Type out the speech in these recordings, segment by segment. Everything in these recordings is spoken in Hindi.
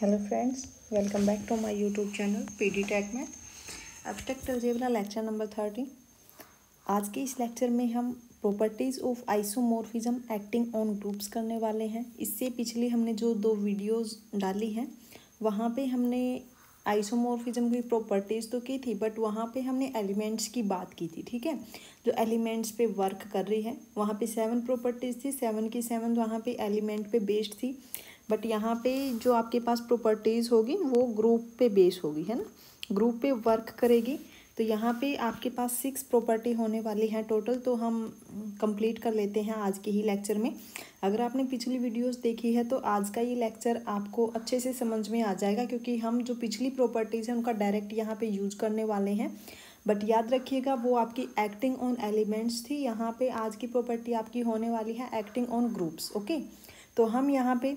Hello friends, welcome back to my YouTube channel P D टेकमैथ। Abstract algebra lecture number 30। आज के इस लेक्चर में हम properties of isomorphism acting on groups करने वाले हैं। इससे पिछले हमने जो दो वीडियोस डाली हैं वहाँ पे हमने आइसोमॉर्फिज्म की प्रॉपर्टीज़ तो की थी, बट वहाँ पे हमने एलिमेंट्स की बात की थी। ठीक है, जो एलिमेंट्स पे वर्क कर रही है वहाँ पे 7 प्रॉपर्टीज़ थी। 7 की 7 वहाँ पे एलिमेंट पे बेस्ड थी, बट यहाँ पे जो आपके पास प्रॉपर्टीज़ होगी वो ग्रुप पे बेस होगी, है ना, ग्रुप पे वर्क करेगी। तो यहाँ पे आपके पास 6 प्रॉपर्टी होने वाली हैं टोटल। तो हम कंप्लीट कर लेते हैं आज के ही लेक्चर में। अगर आपने पिछली वीडियोस देखी है तो आज का ये लेक्चर आपको अच्छे से समझ में आ जाएगा, क्योंकि हम जो पिछली प्रॉपर्टीज़ हैं उनका डायरेक्ट यहाँ पे यूज़ करने वाले हैं। बट याद रखिएगा, वो आपकी एक्टिंग ऑन एलिमेंट्स थी, यहाँ पर आज की प्रॉपर्टी आपकी होने वाली है एक्टिंग ऑन ग्रुप्स। ओके, तो हम यहाँ पर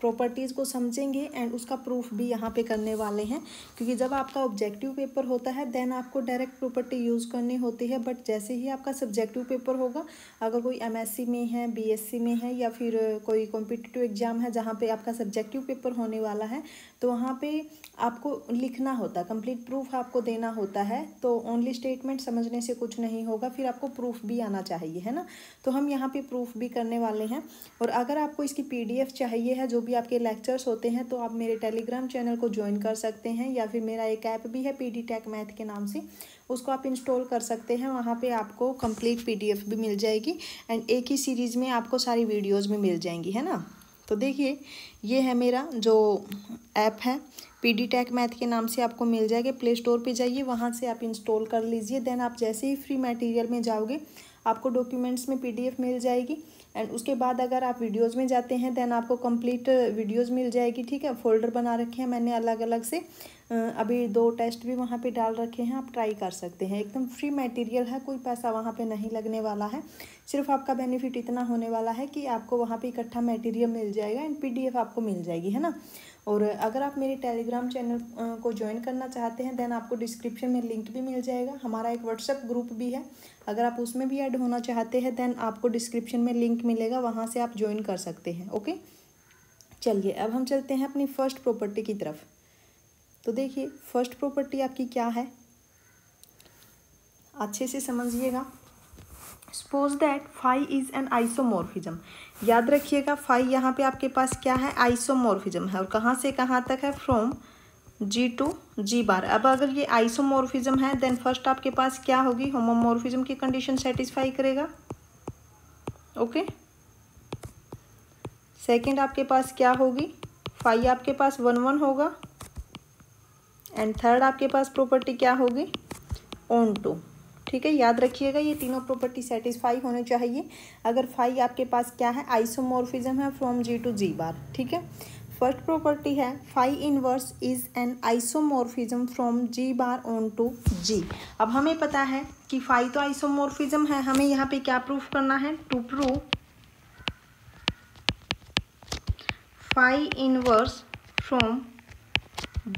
प्रॉपर्टीज़ को समझेंगे एंड उसका प्रूफ भी यहाँ पे करने वाले हैं, क्योंकि जब आपका ऑब्जेक्टिव पेपर होता है देन आपको डायरेक्ट प्रॉपर्टी यूज़ करनी होती है। बट जैसे ही आपका सब्जेक्टिव पेपर होगा, अगर कोई एमएससी में है, बीएससी में है, या फिर कोई कॉम्पिटिटिव एग्जाम है जहाँ पे आपका सब्जेक्टिव पेपर होने वाला है, तो वहाँ पर आपको लिखना होता है, कंप्लीट प्रूफ आपको देना होता है। तो ओनली स्टेटमेंट समझने से कुछ नहीं होगा, फिर आपको प्रूफ भी आना चाहिए, है ना। तो हम यहाँ पर प्रूफ भी करने वाले हैं। और अगर आपको इसकी PDF चाहिए है, जो भी आपके लेक्चर्स होते हैं, तो आप मेरे टेलीग्राम चैनल को ज्वाइन कर सकते हैं, या फिर मेरा एक ऐप भी है PD TechMath के नाम से, उसको आप इंस्टॉल कर सकते हैं। वहाँ पे आपको कंप्लीट PDF भी मिल जाएगी एंड एक ही सीरीज़ में आपको सारी वीडियोस भी मिल जाएंगी, है ना। तो देखिए, ये है मेरा जो ऐप है PD TechMath के नाम से, आपको मिल जाएगा। प्ले स्टोर पर जाइए, वहाँ से आप इंस्टॉल कर लीजिए। देन आप जैसे ही फ्री मटेरियल में जाओगे आपको डॉक्यूमेंट्स में PDF मिल जाएगी एंड उसके बाद अगर आप वीडियोस में जाते हैं देन आपको कंप्लीट वीडियोस मिल जाएगी। ठीक है, फ़ोल्डर बना रखे हैं मैंने अलग अलग से, अभी 2 टेस्ट भी वहाँ पे डाल रखे हैं, आप ट्राई कर सकते हैं। एकदम फ्री मटेरियल है, कोई पैसा वहाँ पे नहीं लगने वाला है। सिर्फ आपका बेनिफिट इतना होने वाला है कि आपको वहाँ पे इकट्ठा मटेरियल मिल जाएगा एंड PDF आपको मिल जाएगी, है ना। और अगर आप मेरे टेलीग्राम चैनल को ज्वाइन करना चाहते हैं देन आपको डिस्क्रिप्शन में लिंक भी मिल जाएगा। हमारा एक व्हाट्सएप ग्रुप भी है, अगर आप उसमें भी ऐड होना चाहते हैं देन आपको डिस्क्रिप्शन में लिंक मिलेगा, वहाँ से आप ज्वाइन कर सकते हैं। ओके, चलिए अब हम चलते हैं अपनी फर्स्ट प्रॉपर्टी की तरफ। तो देखिए, फर्स्ट प्रॉपर्टी आपकी क्या है, अच्छे से समझिएगा। Suppose that phi is an isomorphism. याद रखिएगा, फाई यहाँ पे आपके पास क्या है, आइसोमॉर्फिज्म है। और कहाँ से कहाँ तक है, from G to G bar. अब अगर ये आइसोमॉर्फिज्म है देन फर्स्ट आपके पास क्या होगी, होमोमॉर्फिज्म की कंडीशन सेटिस्फाई करेगा। ओके, सेकेंड आपके पास क्या होगी, फाई आपके पास 1 1 होगा। एंड थर्ड आपके पास प्रॉपर्टी क्या होगी, ऑन टू। ठीक है, याद रखिएगा ये तीनों प्रॉपर्टी सेटिस्फाई होने चाहिए। अगर फाई आपके पास क्या है, आइसोमॉर्फिज्म है, from G to G bar. ठीक है, फर्स्ट प्रॉपर्टी है phi inverse is an isomorphism from G bar on to G। अब हमें पता है कि फाई तो आइसोमॉर्फिज्म है, हमें यहाँ पे क्या प्रूफ करना है, to prove phi inverse from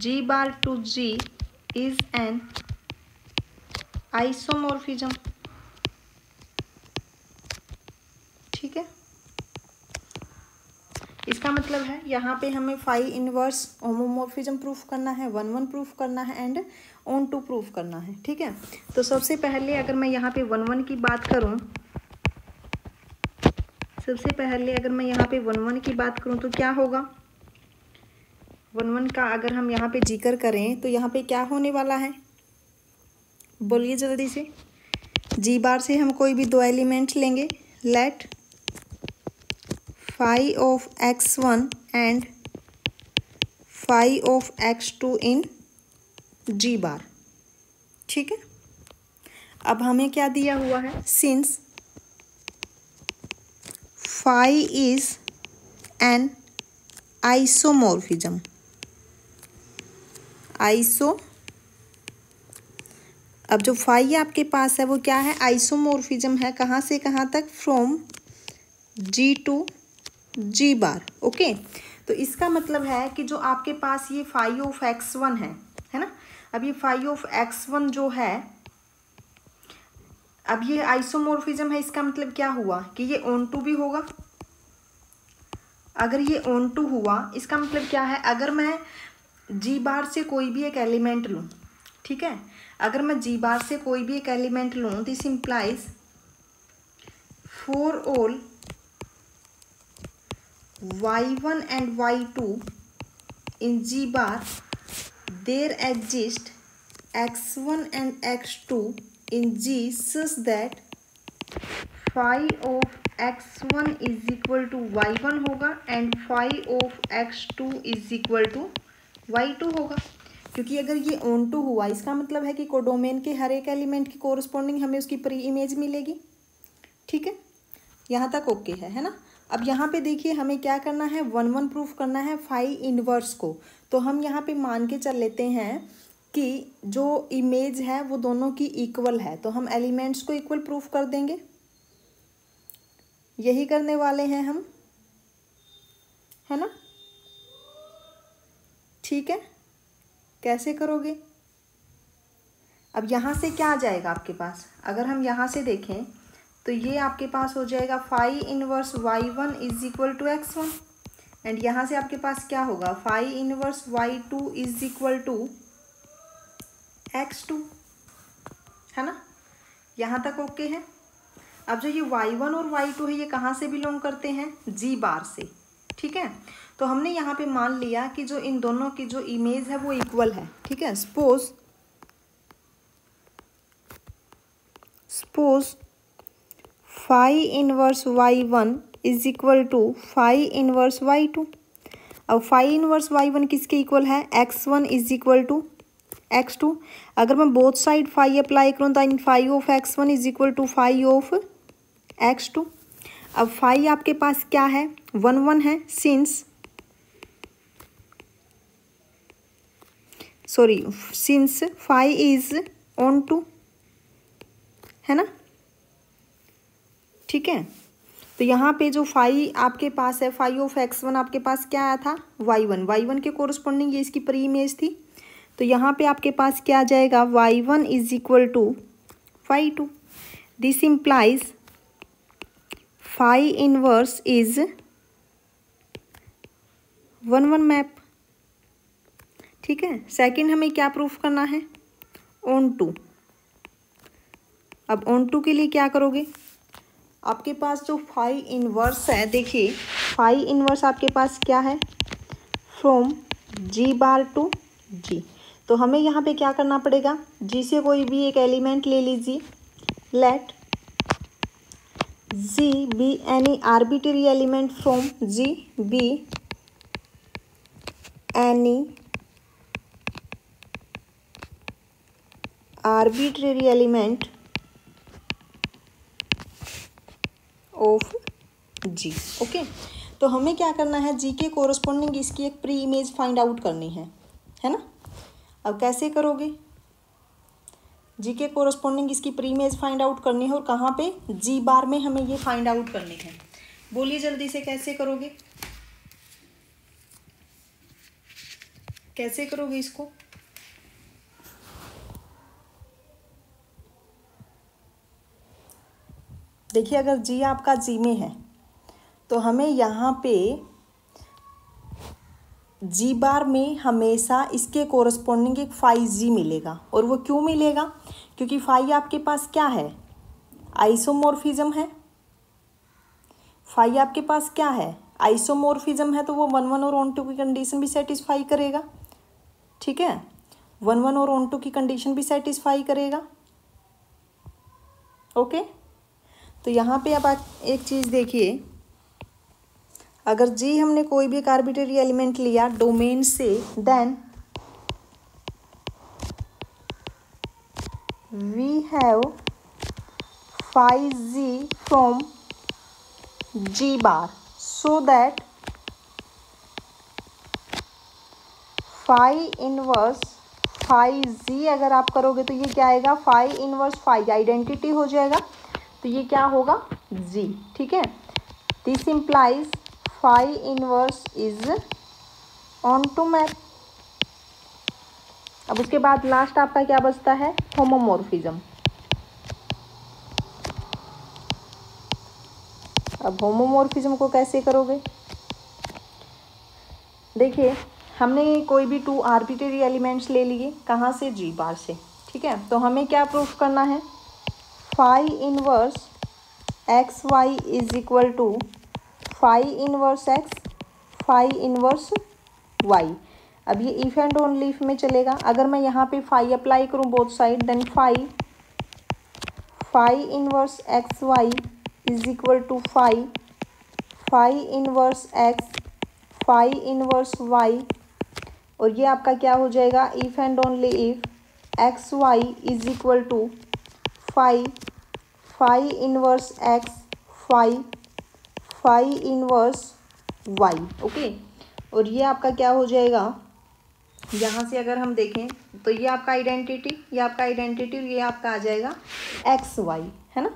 G bar to G is an isomorphism। ठीक है, इसका मतलब है यहाँ पे हमें फाई इनवर्स होमोमॉर्फिज्म प्रूफ करना है, 1 1 प्रूफ करना है एंड ऑन टू प्रूफ करना है। ठीक है, तो सबसे पहले अगर मैं यहाँ पे 1 1 की बात करूँ, तो क्या होगा, 1 1 का अगर हम यहाँ पे जिक्र करें तो यहाँ पे क्या होने वाला है, बोलिए जल्दी से। G बार से हम कोई भी 2 एलिमेंट लेंगे, let phi of x1 and phi of x2 in G bar. ठीक है, अब हमें क्या दिया हुआ है, since phi is an isomorphism, अब जो फाई आपके पास है वो क्या है, आइसोमॉर्फिज्म है। कहाँ से कहाँ तक, from G to G bar. Okay, तो इसका मतलब है कि जो आपके पास ये फाई ऑफ x1 है, है ना, अब ये फाई ऑफ x1 जो है, अब ये आइसोमॉर्फिज्म है, इसका मतलब क्या हुआ कि ये ऑन टू भी होगा। अगर ये ऑन टू हुआ, इसका मतलब क्या है, अगर मैं जी बार से कोई भी एक एलिमेंट लूँ, ठीक है, अगर मैं जी बार से कोई भी एक एलिमेंट लूँ, this implies for all y1 and y2 in G bar there exist x1 and x2 in G such that phi of x1 is equal to y1 होगा and phi of x2 is equal to y2 होगा। क्योंकि अगर ये ऑन टू हुआ, इसका मतलब है कि कोडोमेन के हर एक एलिमेंट की कोरस्पॉन्डिंग हमें उसकी प्री इमेज मिलेगी। ठीक है, यहाँ तक ओके है ना। अब यहाँ पे देखिए हमें क्या करना है, 1-1 प्रूफ करना है फाई इन्वर्स को। तो हम यहाँ पे मान के चल लेते हैं कि जो इमेज है वो दोनों की इक्वल है, तो हम एलिमेंट्स को इक्वल प्रूफ कर देंगे, यही करने वाले हैं हम, है ना। ठीक है, कैसे करोगे, अब यहाँ से क्या आ जाएगा आपके पास, अगर हम यहाँ से देखें तो ये आपके पास हो जाएगा phi inverse y1 is equal to x1 and यहाँ से आपके पास क्या होगा, phi inverse y2 is equal to x2, है ना। यहाँ तक ओके है। अब जो ये y1 और y2 है, ये कहाँ से बिलोंग करते हैं, जी बार से। ठीक है, तो हमने यहाँ पे मान लिया कि जो इन दोनों की जो इमेज है वो इक्वल है। ठीक है, suppose phi inverse y1 is equal to phi inverse y2। अब फाई इनवर्स y1 किसके इक्वल है, x1 is equal to x2। अगर मैं बोथ साइड फाई अप्लाई करूँ तो इन phi of x1 is equal to phi of x2। अब फाई आपके पास क्या है, 1-1 है, since phi is onto, है ना। ठीक है, तो यहाँ पे जो फाई आपके पास है, फाई ऑफ x1 आपके पास क्या आया था, y1 के कोरस्पॉन्डिंग ये इसकी प्री इमेज थी। तो यहाँ पे आपके पास क्या आ जाएगा, y1 is equal to y2। This implies phi inverse is 1-1 map. ठीक है, सेकंड हमें क्या प्रूफ करना है, ऑन टू। अब ऑन टू के लिए क्या करोगे, आपके पास जो फाई इनवर्स है, देखिए फाई इनवर्स आपके पास क्या है, फ्रॉम जी बार टू जी। तो हमें यहाँ पे क्या करना पड़ेगा, जी से कोई भी एक एलिमेंट ले लीजिए, let ji be any arbitrary element from G be any arbitrary element of G. Okay, तो हमें क्या करना है, जी के कोरस्पॉन्डिंग इसकी एक प्री इमेज फाइंड आउट करनी है ना। अब कैसे करोगे, जी के कोरस्पॉन्डिंग इसकी प्री इमेज फाइंड आउट करनी है और कहाँ पे, जी बार में हमें ये फाइंड आउट करनी है। बोलिए जल्दी से कैसे करोगे, कैसे करोगे इसको। देखिए अगर जी आपका जी में है तो हमें यहाँ पे जी बार में हमेशा इसके कोरस्पॉन्डिंग एक फाई जी मिलेगा। और वो क्यों मिलेगा, क्योंकि फाई आपके पास क्या है, आइसोमॉर्फिज्म है। फाई आपके पास क्या है, आइसोमॉर्फिज्म है, तो वो 1-1 और ऑन टू की कंडीशन भी सेटिस्फाई करेगा। ठीक है, 1-1 और ऑन टू की कंडीशन भी सेटिस्फाई करेगा। ओके, तो यहाँ पे अब आप एक चीज़ देखिए, अगर जी हमने कोई भी आर्बिट्ररी एलिमेंट लिया डोमेन से, then we have phi ji from G bar, so that phi inverse phi जी अगर आप करोगे तो ये क्या आएगा, फाई इनवर्स फाई आइडेंटिटी हो जाएगा, तो ये क्या होगा, जी। ठीक है, this implies phi inverse is onto map. अब उसके बाद लास्ट आपका क्या बचता है, होमोमॉर्फिज्म। अब होमोमॉर्फिज्म को कैसे करोगे, देखिए हमने कोई भी टू आर्बिट्रेरी एलिमेंट्स ले लिए, कहाँ से, जी बार से। ठीक है, तो हमें क्या प्रूफ करना है, phi inverse x y is equal to phi inverse x phi inverse y. अब ये इफ एंड ओनली इफ में चलेगा। अगर मैं यहाँ पे फाई अप्लाई करूँ both side, then phi phi inverse x y is equal to phi phi inverse x phi inverse y. और ये आपका क्या हो जाएगा, if and only if x y is equal to phi phi inverse x phi phi inverse y. Okay, और ये आपका क्या हो जाएगा, यहाँ से अगर हम देखें तो ये आपका आइडेंटिटी, ये आपका आइडेंटिटी, ये आपका आ जाएगा एक्स वाई, है ना।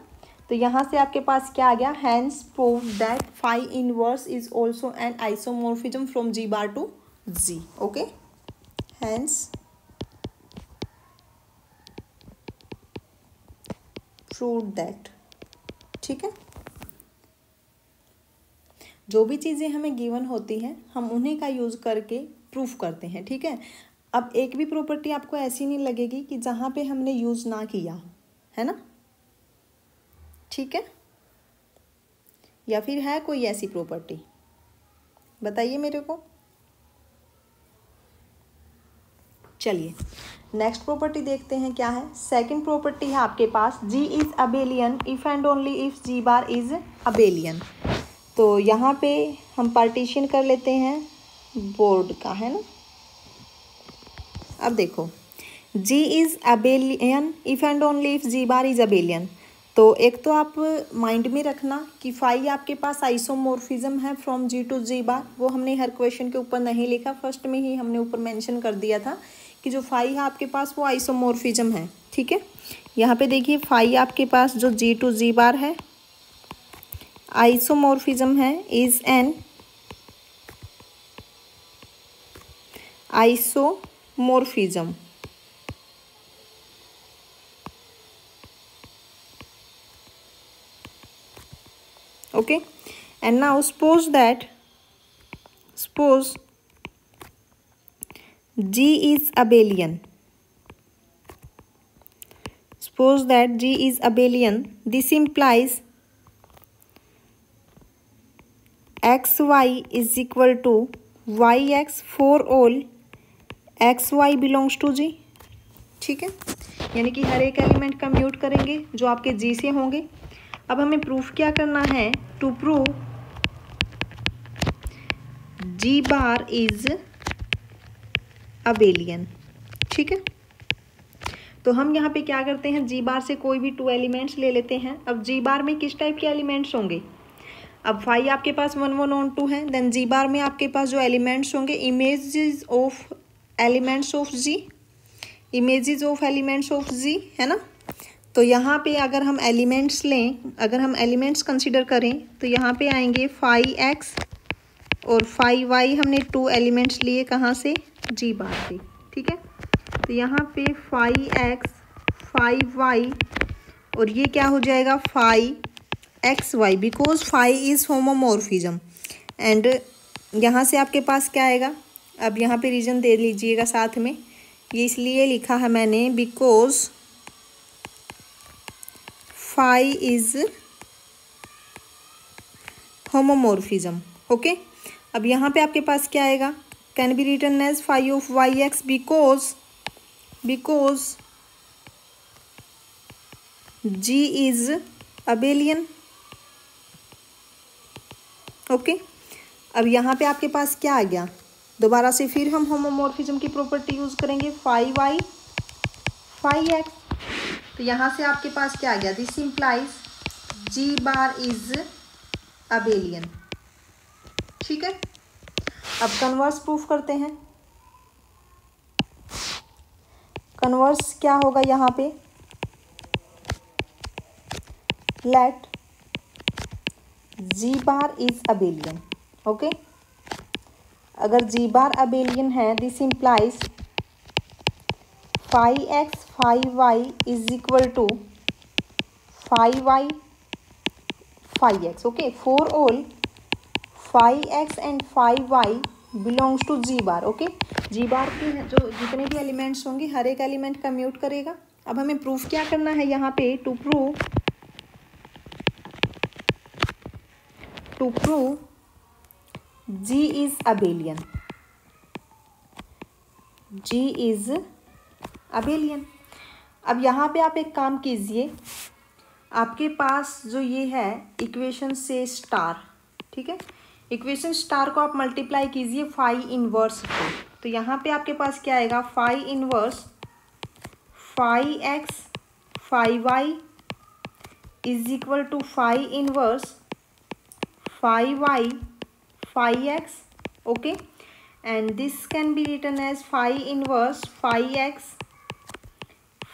तो यहाँ से आपके पास क्या आ गया, hence prove that phi inverse is also an isomorphism from G bar to G. Okay, hence prove that. ठीक है, जो भी चीज़ें हमें गिवन होती हैं हम उन्हीं का यूज़ करके प्रूफ करते हैं। ठीक है, अब एक भी प्रॉपर्टी आपको ऐसी नहीं लगेगी कि जहाँ पे हमने यूज़ ना किया, है ना। ठीक है, या फिर है कोई ऐसी प्रॉपर्टी, बताइए मेरे को। चलिए नेक्स्ट प्रॉपर्टी देखते हैं क्या है। सेकंड प्रॉपर्टी है आपके पास, G is abelian if and only if G bar is abelian. तो यहाँ पे हम पार्टीशन कर लेते हैं बोर्ड का, है ना। अब देखो, G is abelian if and only if G bar is abelian. तो एक तो आप माइंड में रखना कि फाई आपके पास आइसोमोर्फिज्म है फ्रॉम जी टू जी बार। वो हमने हर क्वेश्चन के ऊपर नहीं लिखा, फर्स्ट में ही हमने ऊपर मेंशन कर दिया था कि जो फाई है आपके पास वो आइसोमोर्फिज्म है। ठीक है, यहाँ पे देखिए फाई आपके पास जो जी टू जी बार है आइसोमोर्फिज्म है, is an isomorphism. Okay, and now suppose G is abelian. Suppose that G is abelian. This implies xy is equal to yx for all xy belongs to G. ठीक है, यानी कि हर एक एलिमेंट का म्यूट करेंगे जो आपके G से होंगे। अब हमें प्रूफ क्या करना है, to prove G bar is abelian. ठीक है, तो हम यहाँ पे क्या करते हैं, जी बार से कोई भी टू एलिमेंट्स ले लेते हैं। अब जी बार में किस टाइप के एलिमेंट्स होंगे, अब फाई आपके पास 1 1 1 2 है, देन जी बार में आपके पास जो एलिमेंट्स होंगे images of elements of G, images of elements of G, है ना। तो यहाँ पे अगर हम एलिमेंट्स लें, अगर हम एलिमेंट्स कंसीडर करें तो यहाँ पे आएंगे फाई एक्स और फाई वाई। हमने 2 एलिमेंट्स लिए कहाँ से, जी बार से। ठीक है, तो यहाँ पे फाई एक्स फाई वाई और ये क्या हो जाएगा phi x y, because phi is homomorphism. And यहाँ से आपके पास क्या आएगा, अब यहाँ पे रीजन दे लीजिएगा साथ में, ये इसलिए लिखा है मैंने because phi is homomorphism. Okay, अब यहाँ पे आपके पास क्या आएगा, can be written as phi of y x because G is abelian. Okay, अब यहाँ पे आपके पास क्या आ गया, दोबारा से फिर हम होमोमॉर्फिज्म की प्रॉपर्टी यूज करेंगे, फाई वाई फाई एक्स। तो यहाँ से आपके पास क्या आ गया, this implies G bar is abelian. ठीक है, अब कन्वर्स प्रूफ करते हैं। कन्वर्स क्या होगा, यहाँ पे let G bar is abelian. Okay, अगर जी बार अबेलियन है, this implies phi x phi y is equal to phi y phi x. Okay, for all phi x and phi y belongs to G bar. Okay, G bar के जो जितने भी एलिमेंट्स होंगे हर एक एलिमेंट का म्यूट करेगा. अब हमें प्रूफ क्या करना है यहाँ पे, to prove G is abelian. G is abelian. अब यहाँ पे आप एक काम कीजिए, आपके पास जो ये है इक्वेशन से स्टार, ठीक है, इक्वेशन स्टार को आप मल्टीप्लाई कीजिए फाई इनवर्स को. तो यहाँ पे आपके पास क्या आएगा, phi inverse phi x phi y is equal to phi inverse phi y phi x. Okay, and this can be written as phi inverse phi x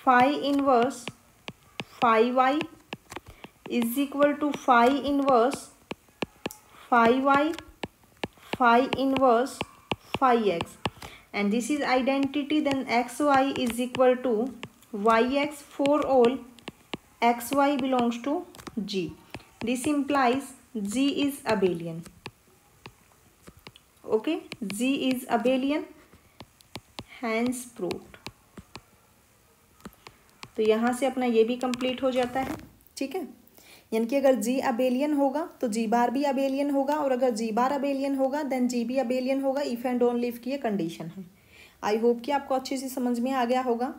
phi inverse phi y is equal to phi inverse phi y phi inverse phi x. And this is identity. Then x y is equal to y x for all x y belongs to G. This implies G is abelian. Okay, ji is abelian, hence proved. तो यहाँ से अपना ये भी कंप्लीट हो जाता है. ठीक है, यानी कि अगर जी अबेलियन होगा तो जी बार भी अबेलियन होगा, और अगर जी बार अबेलियन होगा देन जी भी अबेलियन होगा. इफ़ एंड ओनली इफ की ये कंडीशन है. आई होप कि आपको अच्छे से समझ में आ गया होगा.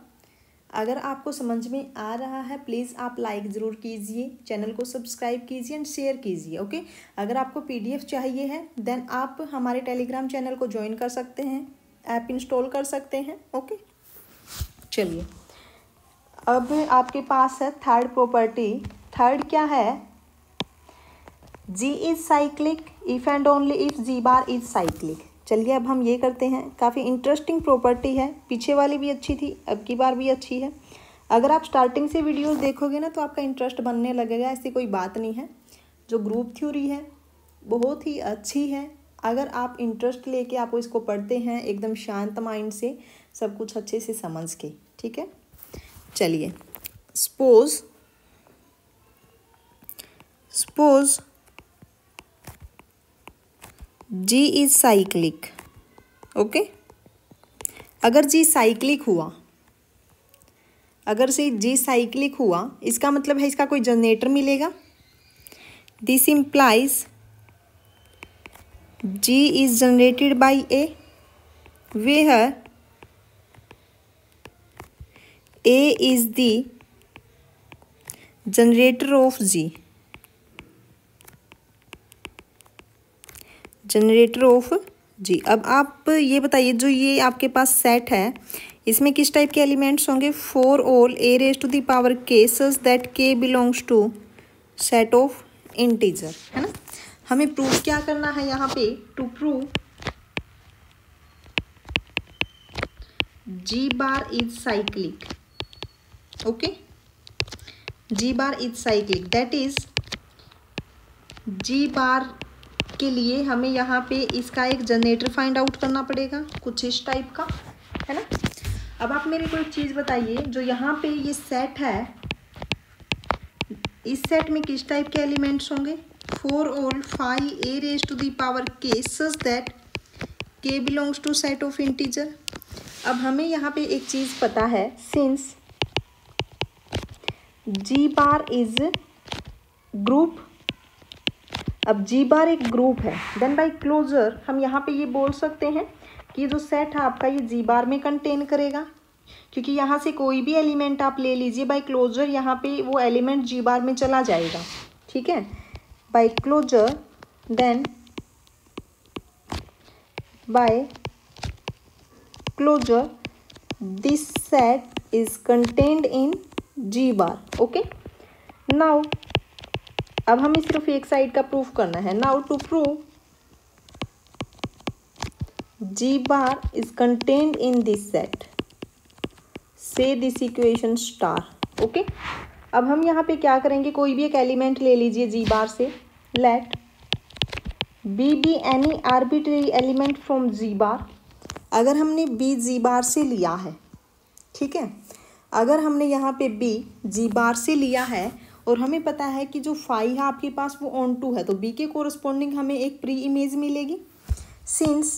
अगर आपको समझ में आ रहा है प्लीज़ आप लाइक ज़रूर कीजिए, चैनल को सब्सक्राइब कीजिए एंड शेयर कीजिए. ओके, अगर आपको PDF चाहिए है देन आप हमारे टेलीग्राम चैनल को ज्वाइन कर सकते हैं, ऐप इंस्टॉल कर सकते हैं. ओके, चलिए अब आपके पास है थर्ड प्रॉपर्टी. थर्ड क्या है, G is cyclic if and only if G bar is cyclic. चलिए अब हम ये करते हैं, काफ़ी इंटरेस्टिंग प्रॉपर्टी है, पीछे वाली भी अच्छी थी अब की बार भी अच्छी है. अगर आप स्टार्टिंग से वीडियोस देखोगे ना तो आपका इंटरेस्ट बनने लगेगा, ऐसी कोई बात नहीं है. जो ग्रुप थ्योरी है बहुत ही अच्छी है, अगर आप इंटरेस्ट लेके आपको इसको पढ़ते हैं एकदम शांत माइंड से, सब कुछ अच्छे से समझ के. ठीक है, चलिए suppose G is cyclic. Okay, अगर जी साइक्लिक हुआ, अगर से जी साइक्लिक हुआ इसका मतलब है इसका कोई जनरेटर मिलेगा. This implies G is generated by A, where A is the generator of G, generator of G. अब आप ये बताइए जो ये आपके पास सेट है इसमें किस टाइप के एलिमेंट्स होंगे, for all A raise to the power के सच दैट के belongs to set of integer, है ना. हमें प्रूव क्या करना है यहाँ पे, to prove G bar is cyclic. Okay, G bar is cyclic that is G bar के लिए हमें यहाँ पे इसका एक जनरेटर फाइंड आउट करना पड़ेगा, कुछ इस टाइप का, है ना. अब आप मेरे को एक चीज़ बताइए, जो यहाँ पे ये सेट है इस सेट में किस टाइप के एलिमेंट्स होंगे, for all five A raise to the power के सच दैट के belongs to set of integer. अब हमें यहाँ पे एक चीज़ पता है, since G bar is group, अब जी बार एक ग्रुप है, देन बाय क्लोजर हम यहाँ पे ये बोल सकते हैं कि जो सेट है आपका ये जी बार में कंटेन करेगा, क्योंकि यहाँ से कोई भी एलिमेंट आप ले लीजिए बाय क्लोजर यहाँ पे वो एलिमेंट जी बार में चला जाएगा. ठीक है, by closure then by closure this set is contained in G bar. Okay, now अब हमें सिर्फ एक साइड का प्रूफ करना है. Now to prove G bar is contained in this set से दिस इक्वेशन स्टार. ओके, अब हम यहाँ पे क्या करेंगे, कोई भी एक एलिमेंट ले लीजिए जी बार से, let B be any arbitrary element from G bar. अगर हमने बी जी बार से लिया है, ठीक है, अगर हमने यहाँ पे बी जी बार से लिया है और हमें पता है कि जो फाई है आपके पास वो ऑन टू है, तो बी के कोरस्पोंडिंग हमें एक प्री इमेज मिलेगी. Since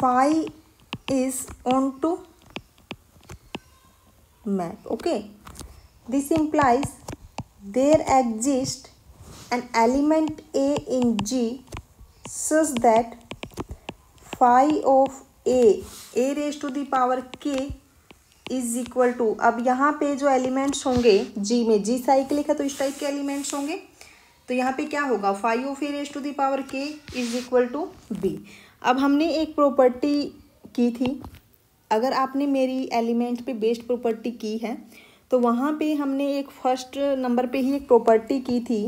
phi is onto map. Okay, this implies there exists an element A in G such that phi of a raised to the power k is equal to. अब यहाँ पे जो एलिमेंट्स होंगे जी में, जी साइक्लिक है तो इस टाइप के एलिमेंट्स होंगे, तो यहाँ पे क्या होगा, five of A raise to the power के इज इक्वल टू बी. अब हमने एक प्रॉपर्टी की थी, अगर आपने मेरी एलिमेंट पे बेस्ड प्रॉपर्टी की है तो वहाँ पे हमने एक फर्स्ट नंबर पे ही एक प्रॉपर्टी की थी.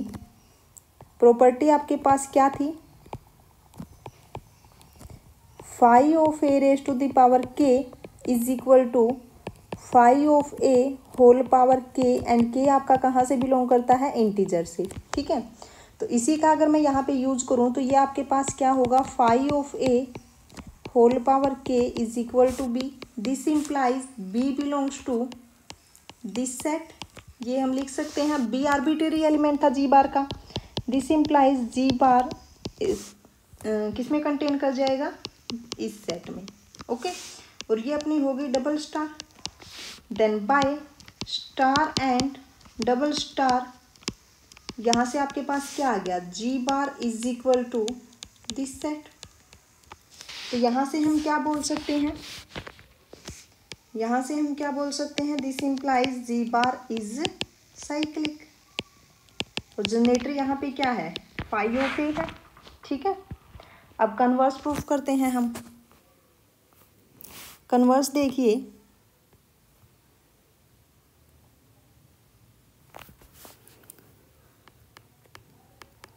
प्रॉपर्टी आपके पास क्या थी, five of A raise to the power के is equal to five of A whole power के, एंड के आपका कहाँ से बिलोंग करता है, इंटीजर से. ठीक है, तो इसी का अगर मैं यहाँ पे यूज करूँ तो ये आपके पास क्या होगा, five of A whole power के is equal to B. This implies B belongs to this set, ये हम लिख सकते हैं, बी आर्बिटरी एलिमेंट था जी बार का. दिस इम्प्लाइज जी बार किस में कंटेन कर जाएगा, इस सेट में. ओके, और ये अपनी होगी double star. Then by star and double star, यहाँ से आपके पास क्या आ गया, G bar is equal to this set. तो यहाँ से हम क्या बोल सकते हैं, यहाँ से हम क्या बोल सकते हैं, this implies G bar is cyclic. और जनरेटर यहाँ पे क्या है, पाई ऑफ ए है. ठीक है, अब कन्वर्स प्रूफ करते हैं हम. कन्वर्स देखिए,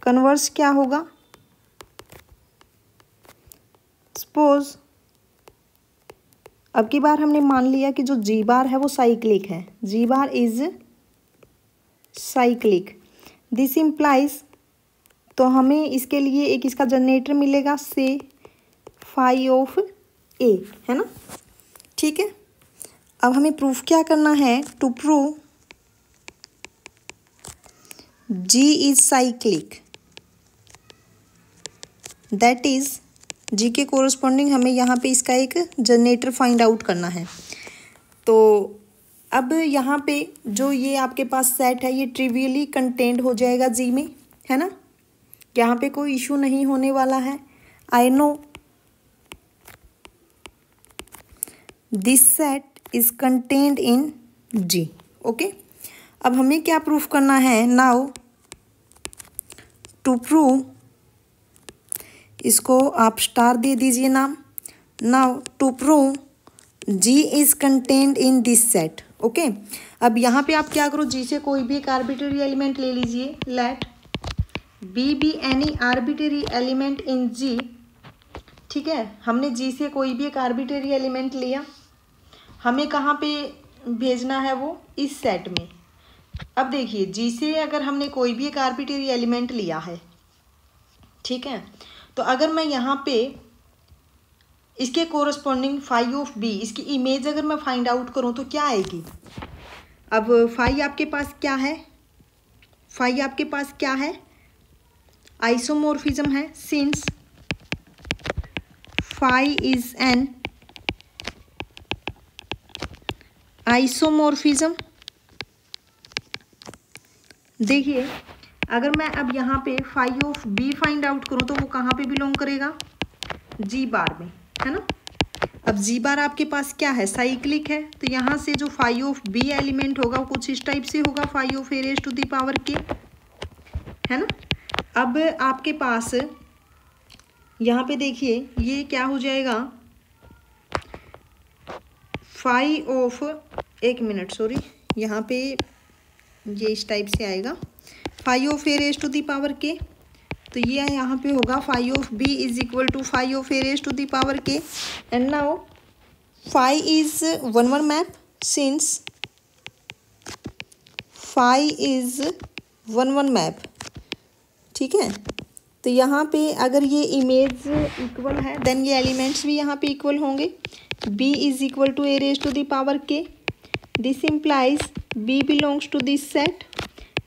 कन्वर्स क्या होगा, सपोज अब की बार हमने मान लिया कि जो जी बार है वो साइक्लिक है, G bar is cyclic. This implies, तो हमें इसके लिए एक इसका जनरेटर मिलेगा, से फाई ऑफ ए, है ना. ठीक है, अब हमें प्रूफ क्या करना है, to prove G is cyclic, that is G के कोरस्पॉन्डिंग हमें यहाँ पे इसका एक जनरेटर फाइंड आउट करना है. तो अब यहाँ पे जो ये आपके पास सेट है ये ट्रिवियली कंटेंड हो जाएगा जी में, है ना, यहाँ पे कोई इशू नहीं होने वाला है. I know this set is contained in G. Okay, अब हमें क्या प्रूफ करना है, नाउ टू प्रूव, इसको आप स्टार दे दीजिए नाम. Now to prove G is contained in this set. Okay, अब यहाँ पे आप क्या करो, जी से कोई भी एक आर्बिटरी एलिमेंट ले लीजिए. Let B be any arbitrary element in G. ठीक है, हमने जी से कोई भी एक आर्बिटरी एलिमेंट लिया, हमें कहाँ पे भेजना है, वो इस सेट में. अब देखिए, जी से अगर हमने कोई भी एक आर्बिटरी एलिमेंट लिया है, ठीक है, तो अगर मैं यहाँ पे इसके कोरस्पॉन्डिंग फाइव ऑफ बी, इसकी इमेज अगर मैं फाइंड आउट करूँ तो क्या आएगी. अब फाइव आपके पास क्या है, फाइव आपके पास क्या है, आइसोमोर्फिज्म है. Since five is an isomorphism, देखिए अगर मैं अब यहाँ पे five of B find out करूँ तो वो कहाँ पे बिलोंग करेगा, जी बार में, है ना. अब जी बार आपके पास क्या है, साइक्लिक है, तो यहाँ से जो फाइव ऑफ बी एलिमेंट होगा वो कुछ इस टाइप से होगा, five of A raise to the power के, है ना. अब आपके पास यहाँ पे देखिए ये क्या हो जाएगा, फाइव ऑफ, एक मिनट सॉरी, यहाँ पे ये इस टाइप से आएगा, five of A raise to the power के. तो ये यहाँ पे होगा five of B is equal to five of A raise to the power के. And now five is one one map, since five is one one map. ठीक है, तो यहाँ पे अगर ये इमेज इक्वल है देन ये एलिमेंट्स भी यहाँ पे इक्वल होंगे. B is equal to A raise to the power के. This implies B belongs to this set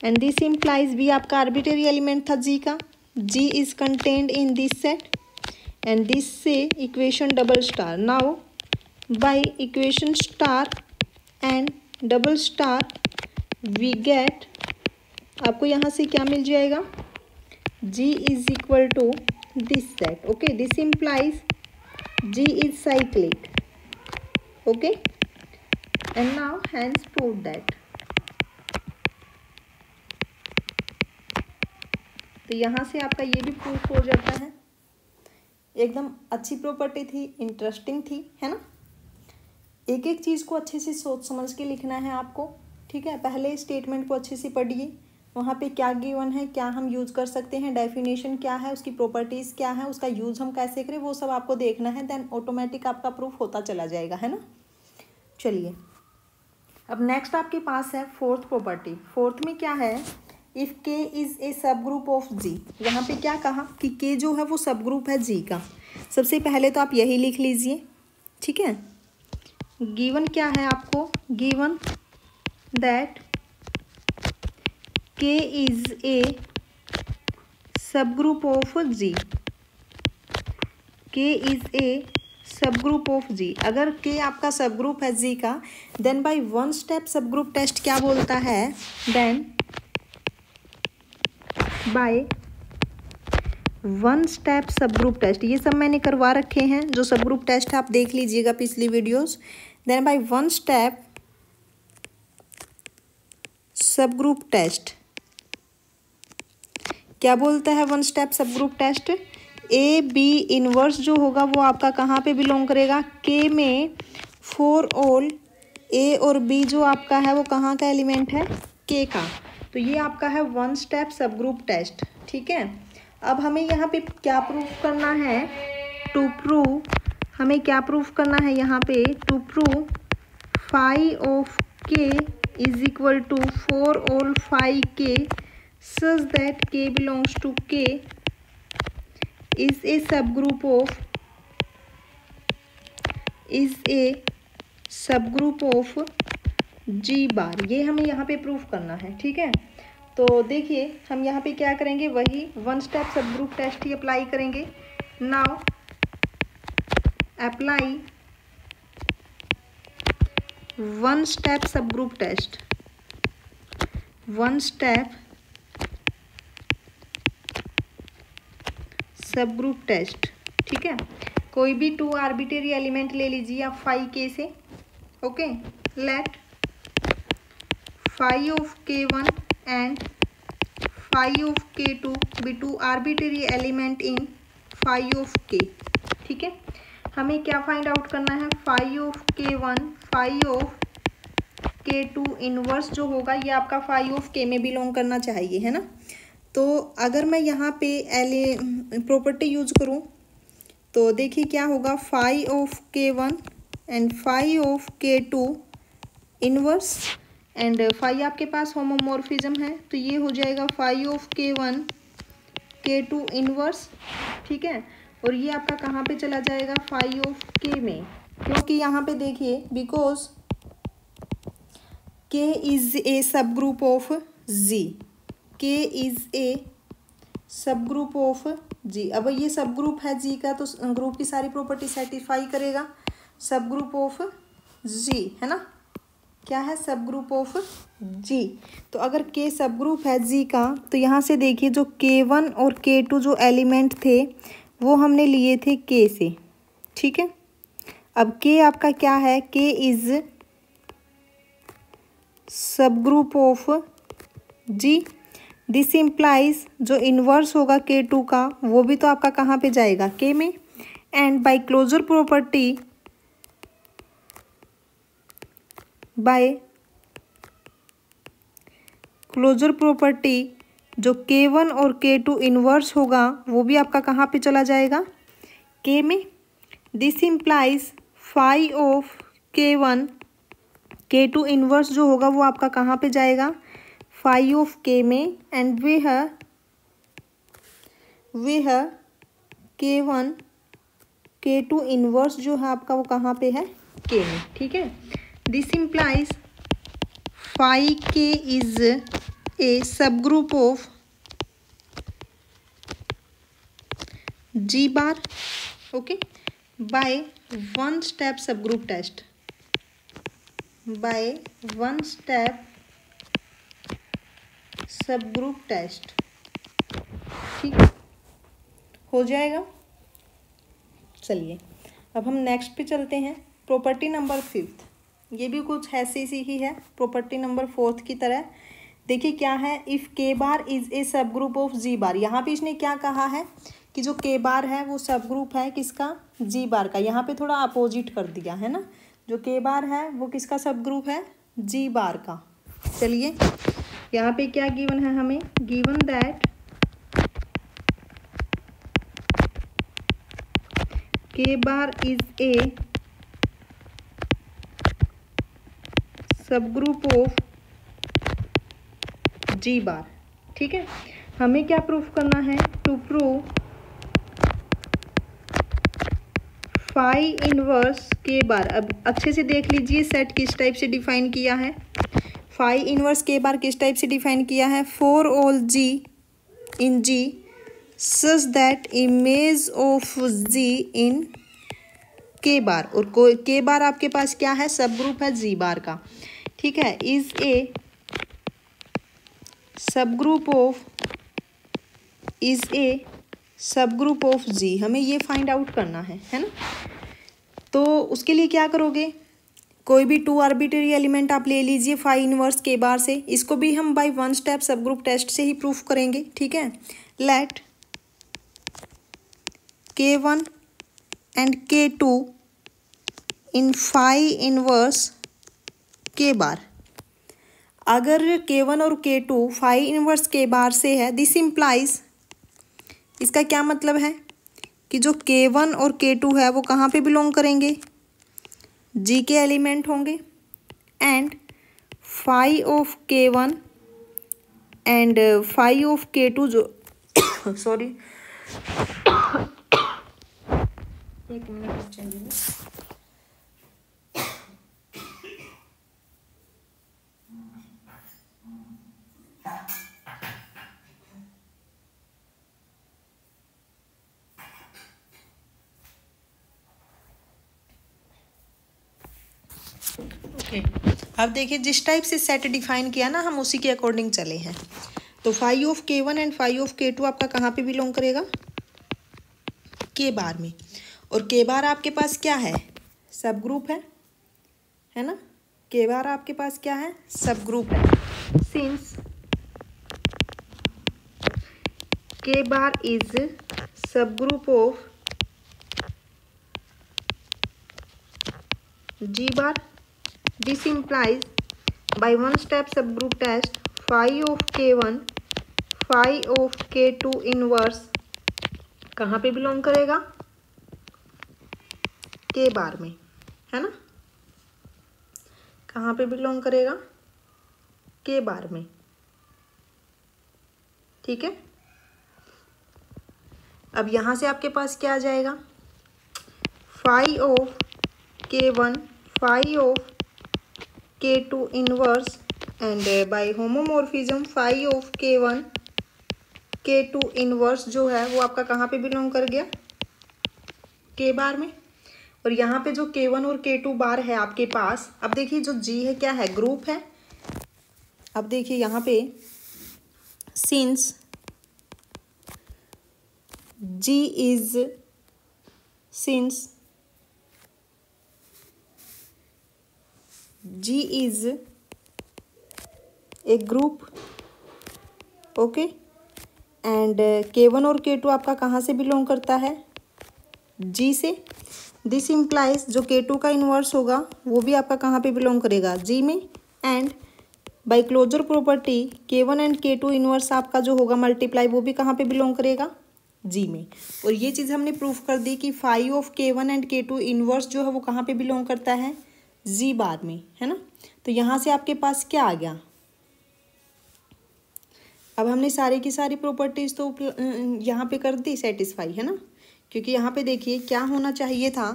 and this implies B आपका आर्बिटरी एलिमेंट था जी का, G is contained in this set and this say equation double star. Now by equation star and double star we get, आपको यहाँ से क्या मिल जाएगा, G is equal to this set. Okay, this implies G is cyclic. Okay, and now hence prove that. तो यहाँ से आपका ये भी प्रूफ हो जाता है. एकदम अच्छी प्रॉपर्टी थी, इंटरेस्टिंग थी, है ना. एक एक चीज़ को अच्छे से सोच समझ के लिखना है आपको, ठीक है. पहले स्टेटमेंट को अच्छे से पढ़िए, वहाँ पे क्या गिवन है, क्या हम यूज़ कर सकते हैं, डेफिनेशन क्या है, उसकी प्रॉपर्टीज़ क्या है, उसका यूज़ हम कैसे करें, वो सब आपको देखना है. देन ऑटोमेटिक आपका प्रूफ होता चला जाएगा, है ना. चलिए अब नेक्स्ट आपके पास है फोर्थ प्रॉपर्टी. फोर्थ में क्या है, इफ़ के is a subgroup of जी. यहाँ पे क्या कहा कि के जो है वो सब ग्रुप है जी का. सबसे पहले तो आप यही लिख लीजिए, ठीक है. गिवन क्या है आपको, given that K is a subgroup of जी. के is a subgroup of जी. अगर के आपका सब ग्रुप है जी का, then by one step subgroup test क्या बोलता है, then by one step subgroup test. ये सब मैंने करवा रखे हैं, जो सब ग्रुप टेस्ट है आप देख लीजिएगा पिछली videos. Then by one step subgroup test क्या बोलता है, one step subgroup test, A B inverse जो होगा वो आपका कहाँ पे बिलोंग करेगा, के में. फॉर ऑल ए और बी जो आपका है वो कहाँ का एलिमेंट है, के का. तो ये आपका है one step subgroup test, ठीक है. अब हमें यहाँ पे क्या प्रूफ करना है, टू प्रूव, हमें क्या प्रूफ करना है यहाँ पे, to prove phi of K is equal to for all phi K such that के belongs to K is a subgroup of G बार. ये हमें यहाँ पे प्रूफ करना है, ठीक है. तो देखिए हम यहाँ पे क्या करेंगे, वही one step subgroup test ही अप्लाई करेंगे. Now apply one step subgroup test. One step subgroup test, ठीक है. कोई भी टू आर्बिटरी एलिमेंट ले लीजिए आप फाई के से. Okay, let phi of K one and phi of K two be two arbitrary element in phi of K, ठीक है. हमें क्या फाइंड आउट करना है, phi of K one phi of K two inverse जो होगा ये आपका फाई ऑफ के में बिलोंग करना चाहिए, है ना. तो अगर मैं यहाँ पे प्रॉपर्टी यूज करूँ तो देखिए क्या होगा, phi of K one and phi of K two inverse and phi आपके पास होमोमॉर्फिज्म है तो ये हो जाएगा phi of K one K two inverse, ठीक है. और ये आपका कहाँ पे चला जाएगा, फाई ऑफ के में, क्योंकि यहाँ पे देखिए बिकॉज के is a subgroup of जी. के is a subgroup of G. अब ये सब ग्रुप है जी का तो ग्रुप की सारी प्रॉपर्टी सेटिस्फाई करेगा. सब ग्रुप ऑफ जी है ना, क्या है, सब ग्रुप ऑफ जी. तो अगर के सब ग्रुप है जी का तो यहाँ से देखिए जो के वन और के टू जो एलिमेंट थे वो हमने लिए थे के से, ठीक है. अब के आपका क्या है, K is subgroup of G. This implies जो इन्वर्स होगा के टू का वो भी तो आपका कहाँ पे जाएगा, के में. And by closure property, by closure property जो के वन और के टू इन्वर्स होगा वो भी आपका कहाँ पे चला जाएगा, के में. This implies phi of K one K two inverse जो होगा वो आपका कहाँ पे जाएगा, फाई ऑफ के में. एंड वे है के वन के टू इनवर्स जो है आपका वो कहाँ पे है, के में, ठीक है. This implies phi K is a subgroup of G bar okay, by one step subgroup test, by one step subgroup test, ठीक हो जाएगा। चलिए अब हम नेक्स्ट पे चलते हैं, प्रॉपर्टी नंबर 5th। ये भी कुछ ऐसी सी ही है प्रॉपर्टी नंबर 4th की तरह। देखिए क्या है, इफ़ के bar is a subgroup of G बार। यहाँ पे इसने क्या कहा है कि जो के बार है वो सब ग्रुप है किसका, जी बार का। यहाँ पे थोड़ा अपोजिट कर दिया है ना, जो के बार है वो किसका सब ग्रुप है, जी बार का। चलिए यहाँ पे क्या गिवन है हमें, गिवन दैट के bar is a subgroup of G bar. ठीक है, हमें क्या प्रूफ करना है, to prove phi inverse K बार। अब अच्छे से देख लीजिए सेट किस टाइप से डिफाइन किया है, फाई इनवर्स के बार किस टाइप से डिफाइन किया है, for all G in G such that image of G in K bar. और के बार आपके पास क्या है, सब ग्रुप है जी बार का। ठीक है, is a subgroup of, is a subgroup of जी, हमें ये फाइंड आउट करना है ना। तो उसके लिए क्या करोगे, कोई भी 2 आर्बिट्री एलिमेंट आप ले लीजिए फाई इनवर्स के बार से, इसको भी हम by 1 step subgroup test से ही प्रूफ करेंगे। ठीक है, let K1 and K2 in phi inverse K bar. अगर K1 और K2 फाई इनवर्स के बार से है, दिस इम्प्लाइज, इसका क्या मतलब है कि जो K1 और K2 है वो कहाँ पे बिलोंग करेंगे, जी के एलिमेंट होंगे। And phi of K1 and phi of K2 जो सॉरी एक मिनट चाहिए, ओके। अब देखिए जिस टाइप से सेट डिफाइन किया ना, हम उसी के अकॉर्डिंग चले हैं। तो phi of K1 and phi of K2 आपका कहाँ पे बिलोंग करेगा, के बार में। और के बार आपके पास क्या है, सब ग्रुप है ना, के बार आपके पास क्या है, सब ग्रुप है। Since K bar is subgroup of G bar, this implies by 1 step subgroup test phi of K1 phi of K2 inverse कहाँ पे बिलोंग करेगा, के बार में, है ना, कहाँ पे बिलोंग करेगा, के बार में। ठीक है, अब यहाँ से आपके पास क्या आ जाएगा, phi of K1 phi of K2 inverse and by homomorphism phi of K1 K2 inverse जो है वो आपका कहाँ पे बिलोंग कर गया, के बार में। और यहाँ पे जो K1 और K2 बार है आपके पास, अब देखिए जो G है क्या है, ग्रुप है। अब देखिए यहाँ पे since G is, since G is a group, okay, and K1 और K2 आपका कहाँ से बिलोंग करता है, G से। दिस इम्प्लाइज जो K2 का इन्वर्स होगा वो भी आपका कहाँ पे बिलोंग करेगा, G में। And by closure property K1 and K2 inverse आपका जो होगा मल्टीप्लाई, वो भी कहाँ पे बिलोंग करेगा, जी में। और ये चीज़ हमने प्रूफ कर दी कि phi of K1 and K2 inverse जो है वो कहाँ पे बिलोंग करता है, जी बार में, है ना। तो यहाँ से आपके पास क्या आ गया, अब हमने सारी की सारी प्रॉपर्टीज तो यहाँ पे कर दी सेटिस्फाई, है ना। क्योंकि यहाँ पे देखिए क्या होना चाहिए था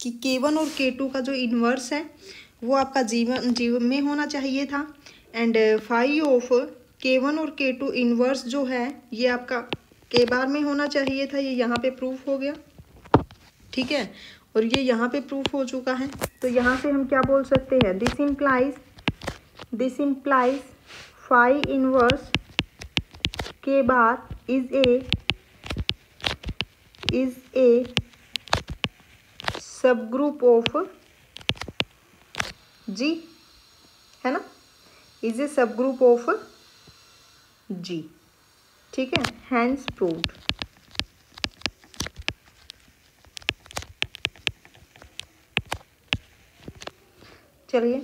कि K1 और K2 का जो इन्वर्स है वो आपका जीवन में होना चाहिए था। एंड फाई ऑफ K1 और K2 इन्वर्स जो है ये आपका के बार में होना चाहिए था, ये यहाँ पे प्रूफ हो गया। ठीक है, और ये यहाँ पे प्रूफ हो चुका है। तो यहाँ से हम क्या बोल सकते हैं, दिस इम्प्लाइज फाई इनवर्स के बाद is a subgroup of G, है ना, is a subgroup of G, ठीक है, हैंड्स प्रूव्ड। चलिए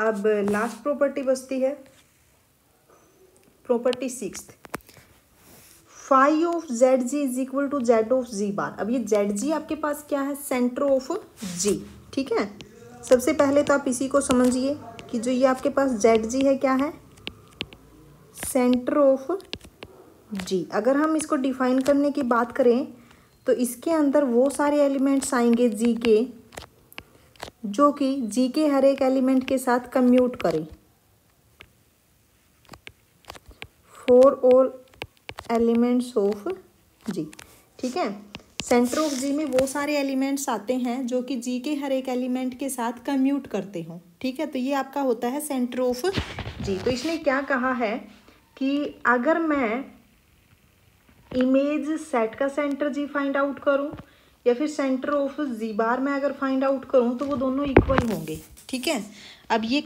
अब लास्ट प्रॉपर्टी बचती है, property 6th, phi of Z G is equal to Z of G bar. अब ये जेड जी आपके पास क्या है, सेंटर ऑफ जी, ठीक है। सबसे पहले तो आप इसी को समझिए कि जो ये आपके पास जेड जी है क्या है, सेंटर ऑफ जी। अगर हम इसको डिफाइन करने की बात करें तो इसके अंदर वो सारे एलिमेंट्स आएंगे जी के, जो कि जी के हर एक एलिमेंट के साथ कम्यूट करें, for all elements of G, ठीक है। सेंटर ऑफ जी में वो सारे एलिमेंट्स आते हैं जो कि जी के हर एक एलिमेंट के साथ कम्यूट करते हों, ठीक है। तो ये आपका होता है सेंटर ऑफ जी। तो इसने क्या कहा है कि अगर मैं इमेज सेट का सेंटर जी फाइंड आउट करूं या फिर सेंटर ऑफ जी बार में अगर फाइंड आउट करूं तो वो दोनों इक्वल होंगे, ठीक है। अब ये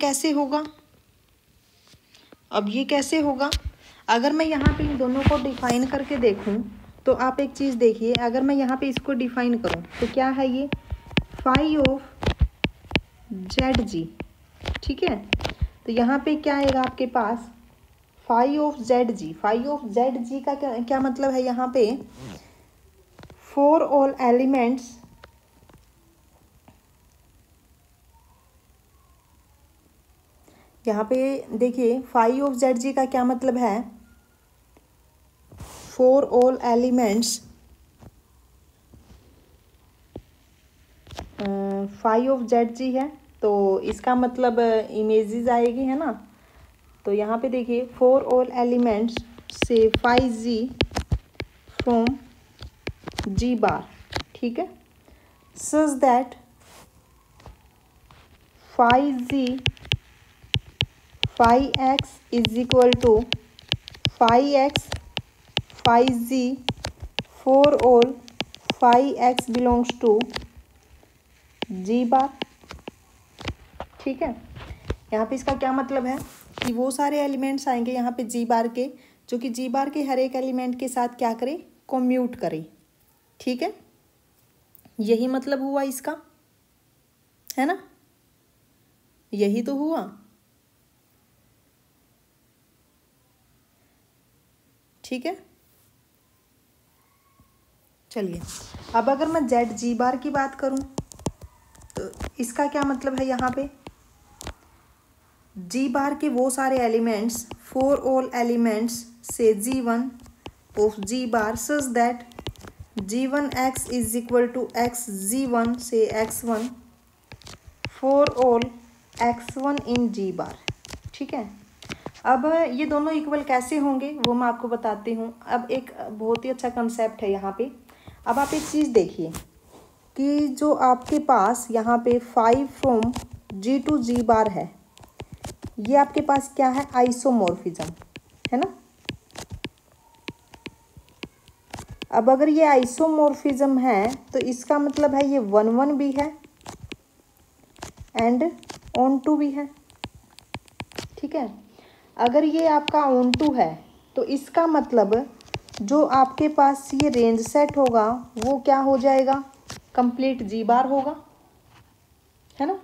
कैसे होगा अगर मैं यहाँ पे इन दोनों को डिफाइन करके देखूं तो आप एक चीज़ देखिए, अगर मैं यहाँ पे इसको डिफाइन करूं तो क्या है ये, फाई ऑफ जेड जी, ठीक है। तो यहाँ पे क्या आएगा आपके पास, phi of Z G. Phi of Z G का क्या मतलब है यहाँ पे, फॉर ऑल एलिमेंट्स यहाँ पे देखिए, फाई ऑफ जेड जी का क्या मतलब है, for all elements, phi of Z G है तो इसका मतलब इमेजेस आएगी, है ना। तो यहाँ पे देखिए, फॉर ऑल एलिमेंट्स से phi ji from G bar, ठीक है, such that phi G phi X is equal to phi x phi G for all phi X belongs to G bar, ठीक है। यहाँ पे इसका क्या मतलब है कि वो सारे एलिमेंट्स आएंगे यहाँ पे जी बार के, जो कि जी बार के हर एक एलिमेंट के साथ क्या करें, कम्यूट करें, ठीक है। यही मतलब हुआ इसका, है ना, यही तो हुआ, ठीक है। चलिए अब अगर मैं जेड जी बार की बात करूं तो इसका क्या मतलब है, यहाँ पे जी बार के वो सारे एलिमेंट्स फॉर ऑल एलिमेंट्स से G one of G bar such that G one X is equal to X G one से X one for all X one in G bar, ठीक है। अब ये दोनों इक्वल कैसे होंगे वो मैं आपको बताती हूँ। अब एक बहुत ही अच्छा कंसेप्ट है यहाँ पे। अब आप एक चीज़ देखिए कि जो आपके पास यहाँ पे five from G to G bar है, ये आपके पास क्या है, आइसोमॉर्फिज्म, है ना। अब अगर ये आइसोमॉर्फिज्म है तो इसका मतलब है ये 1-1 भी है एंड ऑन टू भी है, ठीक है। अगर ये आपका ऑन टू है तो इसका मतलब जो आपके पास ये रेंज सेट होगा वो क्या हो जाएगा, कंप्लीट जी बार होगा, है ना।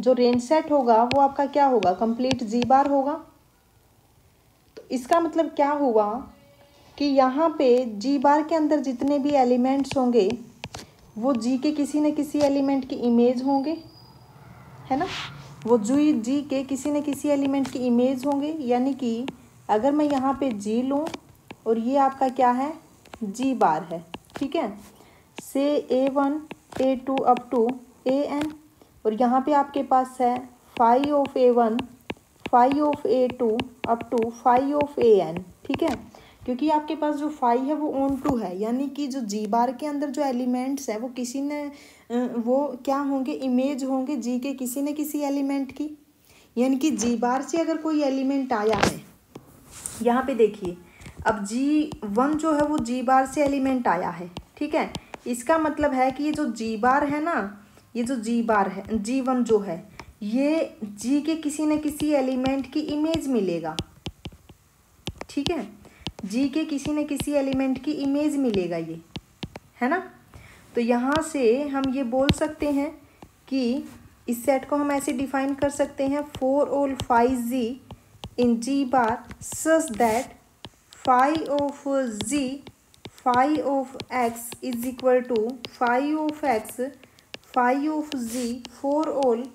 जो रेंज सेट होगा वो आपका क्या होगा, कंप्लीट जी बार होगा। तो इसका मतलब क्या हुआ कि यहाँ पे जी बार के अंदर जितने भी एलिमेंट्स होंगे वो जी के किसी न किसी एलिमेंट की इमेज होंगे, है ना, वो जी के किसी न किसी एलिमेंट की इमेज होंगे। यानी कि अगर मैं यहाँ पे जी लूँ और ये आपका क्या है, जी बार है, ठीक है, से A1 A2 up to AN, और यहाँ पे आपके पास है phi of A1 phi of A2 up to phi of AN, ठीक है। क्योंकि आपके पास जो फाई है वो ऑन टू है, यानी कि जो जी बार के अंदर जो एलिमेंट्स है वो किसी ने वो क्या होंगे, इमेज होंगे जी के किसी न किसी एलिमेंट की। यानी कि जी बार से अगर कोई एलिमेंट आया है, यहाँ पे देखिए अब G1 जो है वो जी बार से एलिमेंट आया है, ठीक है। इसका मतलब है कि ये जो जी बार है ना, ये जो जी बार है G1 जो है ये G के किसी न किसी एलिमेंट की इमेज मिलेगा, ठीक है। G के किसी न किसी एलिमेंट की इमेज मिलेगा ये, है ना। तो यहाँ से हम ये बोल सकते हैं कि इस सेट को हम ऐसे डिफाइन कर सकते हैं, for all phi G in G bar such that phi of G phi of X is equal to phi of X phi of G for all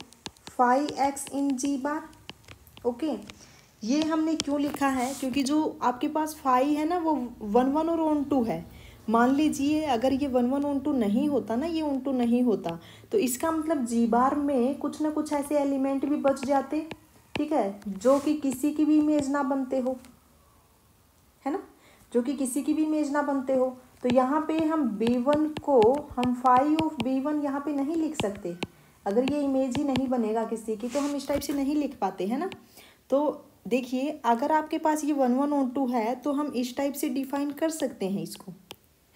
phi X in G bar. Okay, ये हमने क्यों लिखा है, क्योंकि जो आपके पास फाई है ना वो वन वन और ऑन टू है। मान लीजिए अगर ये वन वन ऑन टू नहीं होता ना, ये ऑन टू नहीं होता, तो इसका मतलब जी बार में कुछ ना कुछ ऐसे एलिमेंट भी बच जाते, ठीक है, जो कि किसी की भी इमेज ना बनते हो, है ना, जो कि किसी की भी इमेज ना बनते हो। तो यहाँ पे हम B1 को हम फाई ऑफ B1 यहाँ पे नहीं लिख सकते, अगर ये इमेज ही नहीं बनेगा किसी की तो हम इस टाइप से नहीं लिख पाते, है ना। तो देखिए अगर आपके पास ये वन वन ऑन टू है तो हम इस टाइप से डिफाइन कर सकते हैं इसको,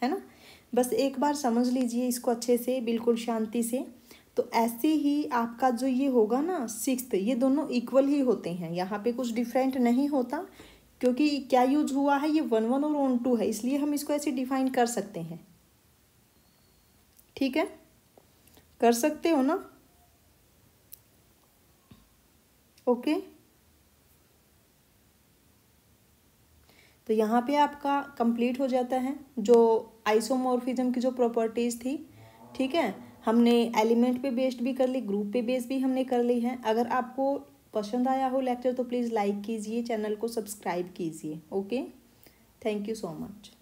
है ना। बस एक बार समझ लीजिए इसको अच्छे से, बिल्कुल शांति से। तो ऐसे ही आपका जो ये होगा ना सिक्स्थ, ये दोनों इक्वल ही होते हैं, यहाँ पे कुछ डिफरेंट नहीं होता, क्योंकि क्या यूज हुआ है, ये वन वन और ऑन टू है, इसलिए हम इसको ऐसे डिफाइन कर सकते हैं, ठीक है, कर सकते हो ना। ओके, तो यहाँ पे आपका कंप्लीट हो जाता है जो आइसोमॉर्फिज्म की जो प्रॉपर्टीज़ थी, ठीक है। हमने एलिमेंट पे बेस्ड भी कर ली, ग्रुप पे बेस्ड भी हमने कर ली है। अगर आपको पसंद आया हो लेक्चर तो प्लीज़ लाइक कीजिए, चैनल को सब्सक्राइब कीजिए। Okay, thank you so much.